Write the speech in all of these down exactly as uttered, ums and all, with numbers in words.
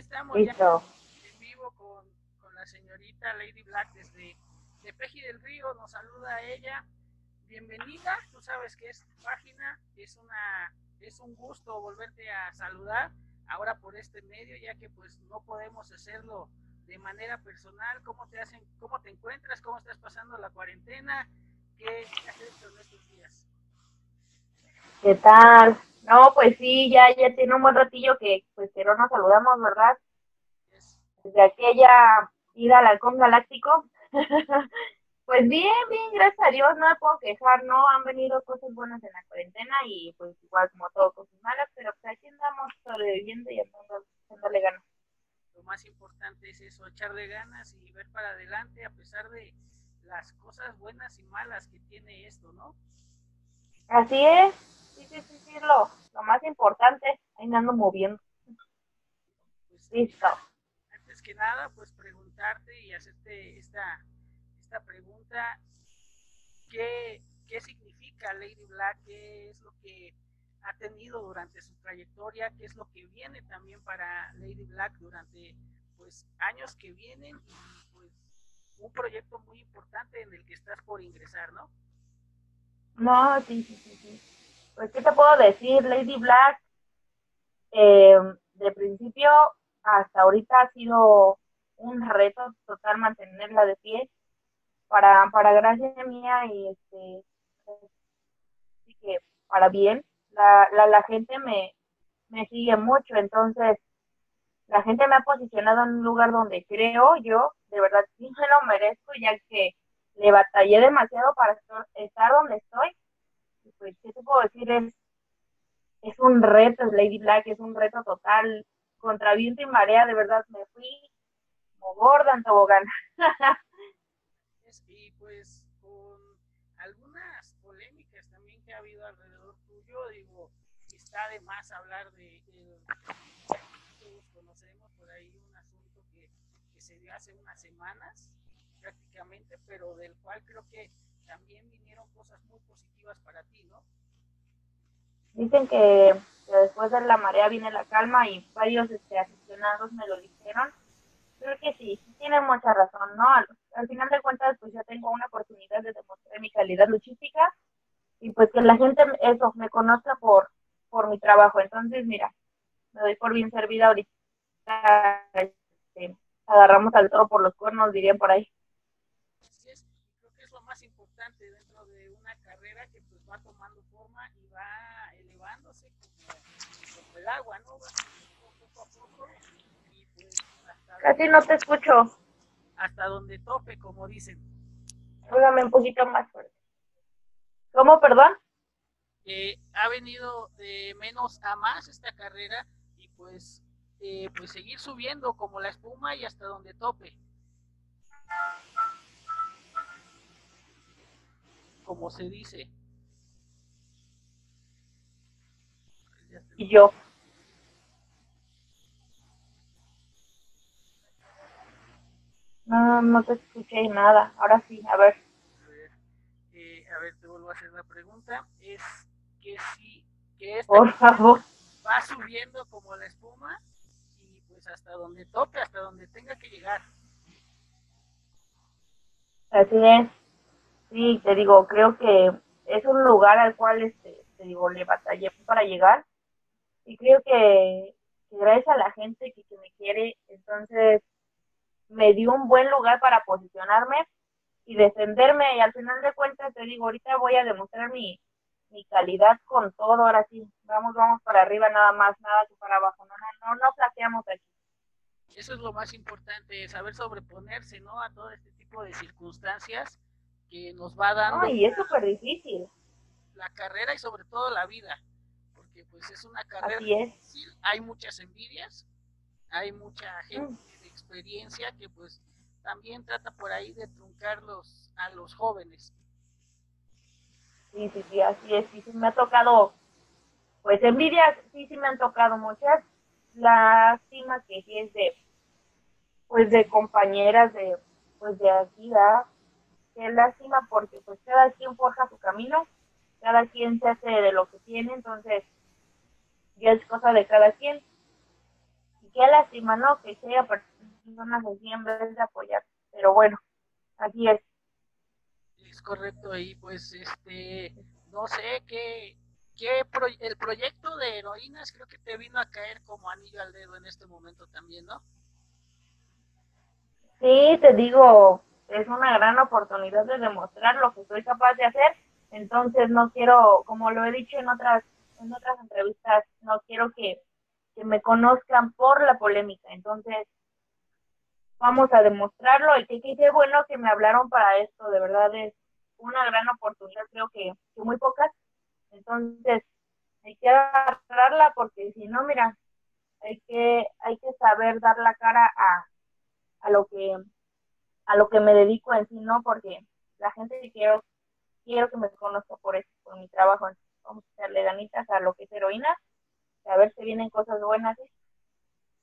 Aquí estamos ya en vivo con, con la señorita Lady Black desde de Peji del Río. Nos saluda a ella. Bienvenida. Tú sabes que es tu página. Es, una, es un gusto volverte a saludar ahora por este medio, ya que pues no podemos hacerlo de manera personal. ¿Cómo te, hacen, cómo te encuentras? ¿Cómo estás pasando la cuarentena? ¿Qué has hecho en estos días? ¿Qué tal? No, pues sí, ya, ya tiene un buen ratillo que, pues, que no nos saludamos, ¿verdad? Desde aquella ida al Halcón Galáctico. Pues bien, bien, gracias a Dios, no me puedo quejar, no, han venido cosas buenas en la cuarentena y pues igual como todo, cosas malas, pero pues aquí andamos sobreviviendo y andamos echándole ganas. Lo más importante es eso, echarle ganas y ver para adelante a pesar de las cosas buenas y malas que tiene esto, ¿no? Así es, sí, sí, sí, sí, lo, lo más importante, ahí andando moviendo. Pues, listo. Antes que nada, pues preguntarte y hacerte esta, esta pregunta, ¿qué, qué significa Lady Black? ¿Qué es lo que ha tenido durante su trayectoria? ¿Qué es lo que viene también para Lady Black durante pues años que vienen? Y pues un proyecto muy importante en el que estás por ingresar, ¿no? No, sí, sí, sí, sí. Pues, ¿qué te puedo decir? Lady Black, eh, de principio hasta ahorita ha sido un reto total mantenerla de pie, para, para gracia mía, y este, así que para bien, la, la, la gente me, me sigue mucho, entonces la gente me ha posicionado en un lugar donde creo yo, de verdad, sí me lo merezco, ya que le batallé demasiado para estar donde estoy. Y pues, ¿qué te puedo decir? Es, es un reto, es Lady Black, es un reto total. Contra viento y marea, de verdad, me fui como gorda en tobogán. Y pues, con algunas polémicas también que ha habido alrededor tuyo, digo, está de más hablar de que todos conocemos por ahí un asunto que, que se dio hace unas semanas, prácticamente, pero del cual creo que también vinieron cosas muy positivas para ti, ¿no? Dicen que, que después de la marea viene la calma y varios este, aficionados me lo dijeron. Creo que sí, tienen mucha razón, ¿no? Al, al final de cuentas, pues yo tengo una oportunidad de demostrar mi calidad luchística y pues que la gente, eso, me conozca por, por mi trabajo. Entonces, mira, me doy por bien servida ahorita. Este, agarramos al toro por los cuernos, dirían por ahí. Importante dentro de una carrera que pues va tomando forma y va elevándose como, como el agua, ¿no? Va poco a poco y pues hasta casi no te escucho. Hasta donde tope, como dicen. Háblame un poquito más fuerte. ¿Cómo, perdón? Eh, ha venido de menos a más esta carrera y pues, eh, pues seguir subiendo como la espuma y hasta donde tope. Como se dice. Y yo. No, no te escuché nada. Ahora sí, a ver. A ver, eh, a ver, te vuelvo a hacer la pregunta. Es que sí, que esta por favor va subiendo como la espuma y pues hasta donde tope, hasta donde tenga que llegar. Así es. Sí, te digo, creo que es un lugar al cual, este, te digo, le batallé para llegar y creo que, que gracias a la gente que, que me quiere, entonces me dio un buen lugar para posicionarme y defenderme y al final de cuentas te digo, ahorita voy a demostrar mi, mi calidad con todo, ahora sí, vamos, vamos para arriba nada más, nada que para abajo, no, no, no, no flaqueamos aquí. Eso es lo más importante, saber sobreponerse, ¿no? A todo este tipo de circunstancias que nos va dando. Ay, es súper difícil. La carrera y sobre todo la vida, porque pues es una carrera difícil, hay muchas envidias, hay mucha gente mm. de experiencia que pues también trata por ahí de truncarlos a los jóvenes. Sí, sí, sí, así es, sí, sí me ha tocado, pues envidias, sí, sí me han tocado muchas, lástima que sí es de, pues de compañeras de, pues de aquí, ¿verdad? Qué lástima porque pues cada quien forja su camino, cada quien se hace de lo que tiene, entonces ya es cosa de cada quien. Y qué lástima, ¿no? Que sea personas así en vez de apoyar, pero bueno, así es. Es correcto, y pues este, no sé qué, qué pro, el proyecto de Heroínas creo que te vino a caer como anillo al dedo en este momento también, ¿no? Sí, te digo, es una gran oportunidad de demostrar lo que soy capaz de hacer, entonces no quiero, como lo he dicho en otras, en otras entrevistas, no quiero que, que me conozcan por la polémica, entonces vamos a demostrarlo, y qué, qué bueno que me hablaron para esto, de verdad es una gran oportunidad, creo que, que muy pocas, entonces hay que agarrarla porque si no, mira, hay que, hay que saber dar la cara a, a lo que a lo que me dedico en sí, ¿no? Porque la gente quiero, quiero que me conozca por eso, por mi trabajo. Vamos a echarle ganitas a lo que es Heroína, a ver si vienen cosas buenas. ¿Sí?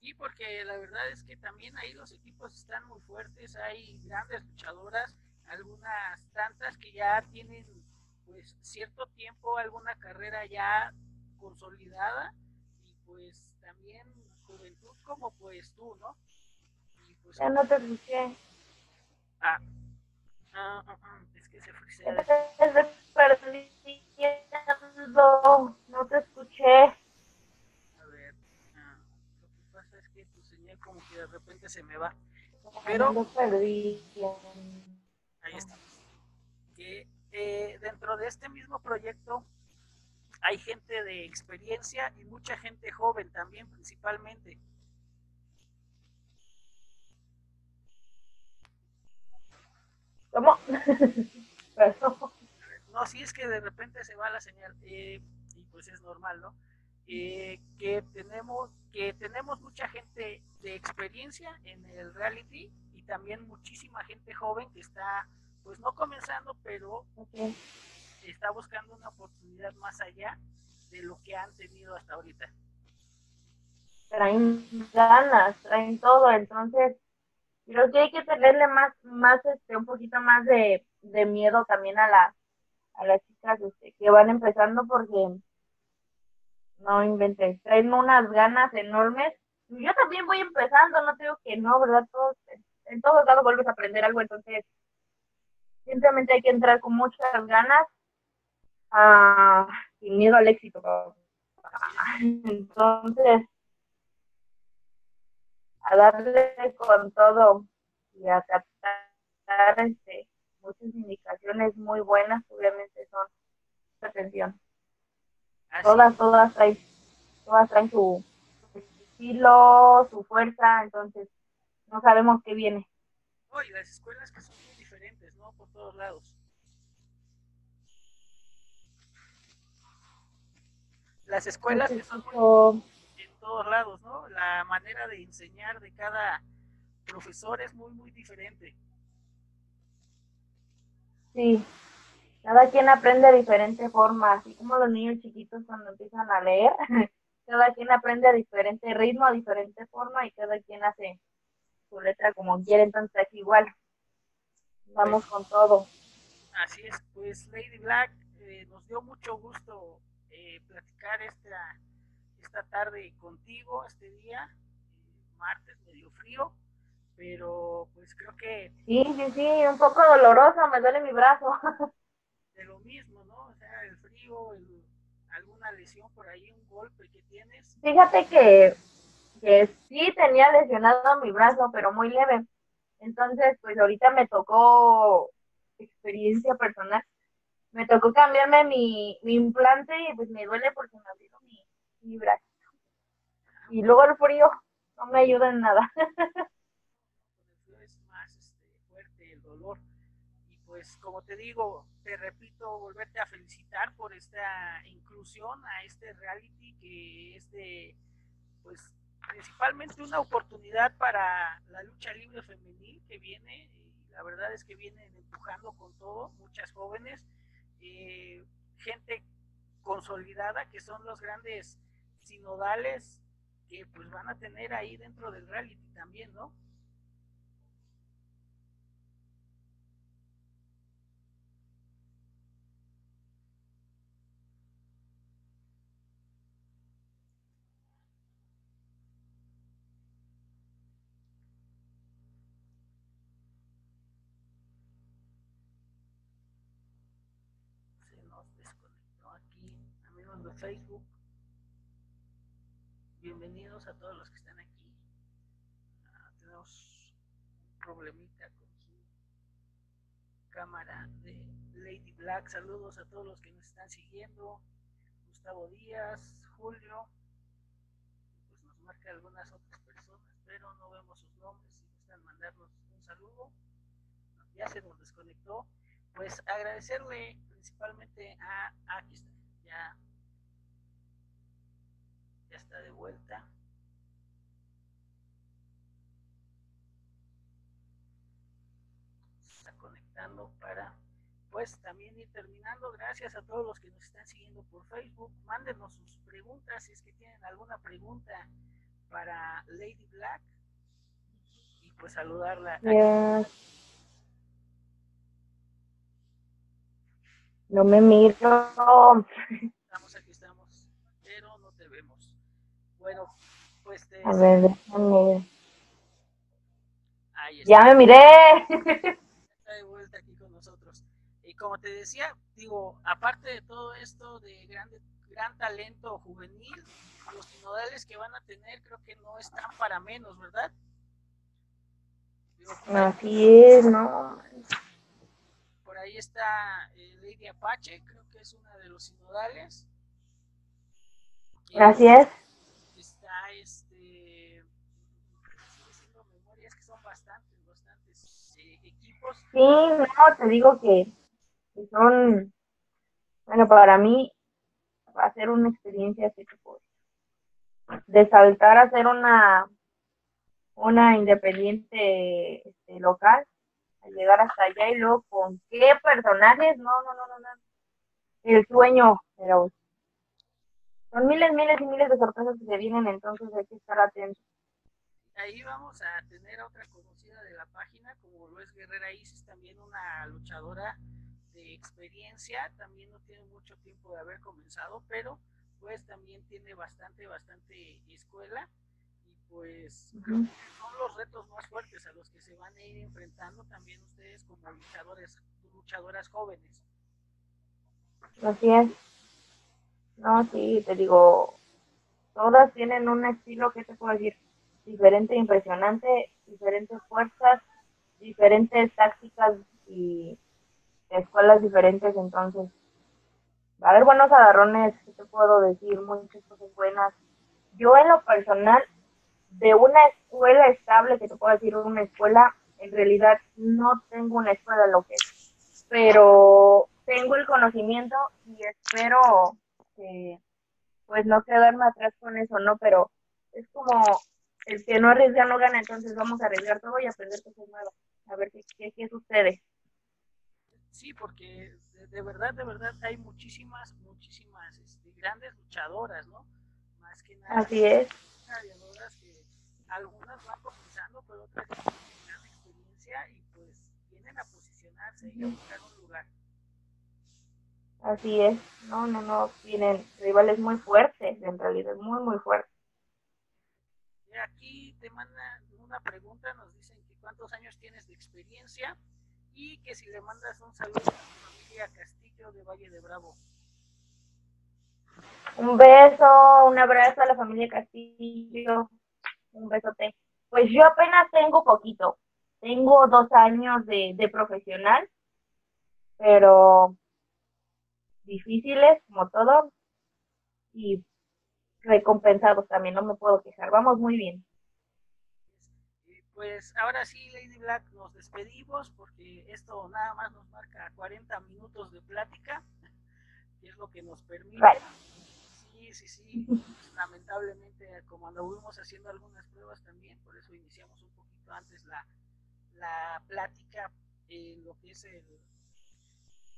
Y porque la verdad es que también ahí los equipos están muy fuertes, hay grandes luchadoras, algunas tantas que ya tienen pues cierto tiempo, alguna carrera ya consolidada, y pues también juventud como pues tú, ¿no? Y pues, ya no te dije. Ah, ah, ah, ah, es que se fue. No, no te escuché. A ver, ah, lo que pasa es que tu señal como que de repente se me va. Pero ahí estamos. Que eh, dentro de este mismo proyecto hay gente de experiencia y mucha gente joven también, principalmente. ¿Cómo? Perdón. No, sí, es que de repente se va la señal, eh, y pues es normal, ¿no? Eh, que tenemos que tenemos mucha gente de experiencia en el reality y también muchísima gente joven que está, pues no comenzando, pero okay, está buscando una oportunidad más allá de lo que han tenido hasta ahorita. Traen ganas, traen todo, entonces... Creo que hay que tenerle más, más este, un poquito más de, de miedo también a, la, a las chicas este, que van empezando porque, no inventes, traen unas ganas enormes. Yo también voy empezando, no digo que no, ¿verdad? Todos, en todos lados vuelves a aprender algo, entonces simplemente hay que entrar con muchas ganas, ah, sin miedo al éxito. Entonces... a darle con todo y a captar este, muchas indicaciones muy buenas, obviamente son de atención. Así. Todas, todas traen, todas traen su, su estilo, su fuerza, entonces no sabemos qué viene. Oh, y las escuelas que son muy diferentes, ¿no? Por todos lados. Las escuelas que son muy... todos lados, ¿no? La manera de enseñar de cada profesor es muy, muy diferente. Sí, cada quien aprende de diferente forma, así como los niños chiquitos cuando empiezan a leer, cada quien aprende a diferente ritmo, a diferente forma y cada quien hace su letra como quiere, entonces aquí igual, vamos pues, con todo. Así es, pues Lady Black, eh, nos dio mucho gusto eh, platicar esta... esta tarde contigo, este día, martes, medio frío, pero pues creo que... Sí, sí, sí, un poco doloroso, me duele mi brazo. De lo mismo, ¿no? O sea, el frío, el, alguna lesión por ahí, un golpe que tienes. Fíjate que, que sí tenía lesionado mi brazo, pero muy leve. Entonces, pues ahorita me tocó experiencia personal. Me tocó cambiarme mi, mi implante y pues me duele porque me abrieron mi... mi brazo. Y luego el frío no me ayuda en nada. El frío es más este, fuerte el dolor. Y pues como te digo, te repito, volverte a felicitar por esta inclusión a este reality que es de, pues principalmente una oportunidad para la lucha libre femenil que viene. Y la verdad es que vienen empujando con todo, muchas jóvenes, eh, gente consolidada que son los grandes sinodales que pues van a tener ahí dentro del reality también, ¿no? Facebook. Bienvenidos a todos los que están aquí. Ah, tenemos un problemita con su cámara de Lady Black. Saludos a todos los que nos están siguiendo. Gustavo Díaz, Julio. Pues nos marca algunas otras personas, pero no vemos sus nombres. Si gustan mandarnos un saludo. Ya se nos desconectó. Pues agradecerle principalmente a... Ah, aquí está, ya, ya está de vuelta. Se está conectando para, pues, también ir terminando. Gracias a todos los que nos están siguiendo por Facebook. Mándenos sus preguntas, si es que tienen alguna pregunta para Lady Black. Y pues saludarla. Yeah. No me miro. Estamos aquí, estamos, pero no te vemos. Bueno, pues te... A ver, déjame. Ahí está. ¡Ya me miré! Está de vuelta aquí con nosotros. Y como te decía, digo, aparte de todo esto de gran, gran talento juvenil, los sinodales que van a tener creo que no están para menos, ¿verdad? Digo, así es, ¿no? Por ahí está eh, Lady Apache, creo que es una de los sinodales. Gracias. Está este. Estoy haciendo memoria, es que son bastantes, bastantes eh, equipos. Sí, no, te digo que, que son. Bueno, para mí va a ser una experiencia así que puedo. De saltar a ser una, una independiente este, local. Llegar hasta allá y luego con qué personajes, no, no, no, no, no. El sueño, pero son miles, miles y miles de sorpresas que se vienen, entonces hay que estar atentos. Ahí vamos a tener a otra conocida de la página, como Luis Guerrera Isis, también una luchadora de experiencia, también no tiene mucho tiempo de haber comenzado, pero pues también tiene bastante, bastante escuela. Pues creo que son los retos más fuertes a los que se van a ir enfrentando también ustedes como luchadores, luchadoras jóvenes. Así es. No, sí, te digo, todas tienen un estilo, ¿qué te puedo decir? Diferente, impresionante, diferentes fuerzas, diferentes tácticas y escuelas diferentes, entonces va a haber buenos agarrones, ¿qué te puedo decir? Muchas cosas buenas. Yo en lo personal, de una escuela estable, que te puedo decir una escuela, en realidad no tengo una escuela lo que es, pero tengo el conocimiento y espero que, pues, no quedarme atrás con eso, ¿no? Pero es como el que no arriesga no gana, entonces vamos a arriesgar todo y aprender cosas nuevas, a ver qué, qué, qué sucede. Sí, porque de, de verdad, de verdad hay muchísimas, muchísimas este, grandes luchadoras, ¿no? Más que nada. Así es. Gladiadoras que algunas van comenzando, pero otras tienen experiencia y pues vienen a posicionarse y a buscar un lugar. Así es, no, no, no, tienen rivales muy fuertes, en realidad muy, muy fuertes. Y aquí te mandan una pregunta, nos dicen que cuántos años tienes de experiencia y que si le mandas un saludo a tu familia Castillo de Valle de Bravo. Un beso, un abrazo a la familia Castillo, un besote. Pues yo apenas tengo poquito, tengo dos años de, de profesional, pero difíciles como todo y recompensados también, no me puedo quejar, vamos muy bien. Pues ahora sí, Lady Black, nos despedimos porque esto nada más nos marca cuarenta minutos de plática, que es lo que nos permite. Right. Sí, sí, sí, lamentablemente como anduvimos haciendo algunas pruebas también, por eso iniciamos un poquito antes la, la plática en lo que es el,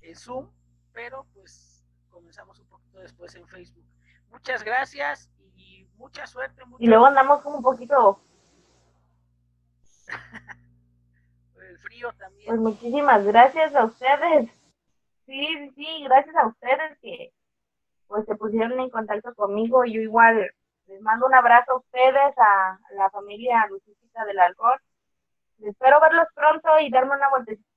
el Zoom, pero pues comenzamos un poquito después en Facebook. Muchas gracias y mucha suerte. Mucha y luego andamos como un poquito... por el frío también. Pues muchísimas gracias a ustedes. Sí, sí, gracias a ustedes que... pues se pusieron en contacto conmigo, y yo igual les mando un abrazo a ustedes, a la familia luchística del Halcón. Espero verlos pronto y darme una vueltecita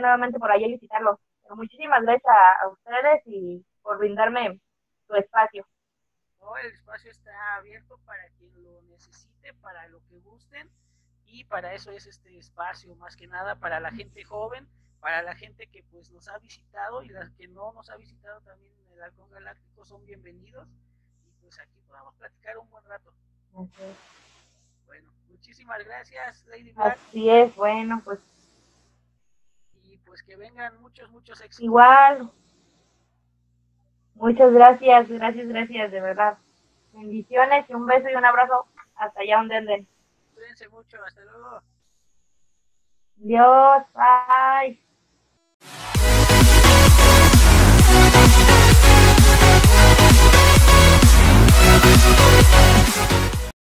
nuevamente por allá y visitarlos. Pero muchísimas gracias a, a ustedes y por brindarme su espacio. ¿no? El espacio está abierto para quien lo necesite, para lo que gusten, y para eso es este espacio, más que nada para la gente joven, para la gente que pues nos ha visitado y las que no nos ha visitado también en el Halcón Galáctico son bienvenidos, y pues aquí podamos platicar un buen rato. Okay. Bueno, muchísimas gracias, Lady Black. Así es, bueno, pues. Y pues que vengan muchos, muchos éxitos. Igual. Muchas gracias, gracias, gracias, de verdad. Bendiciones y un beso y un abrazo hasta allá donde anden. Cuídense mucho, hasta luego. Dios, bye.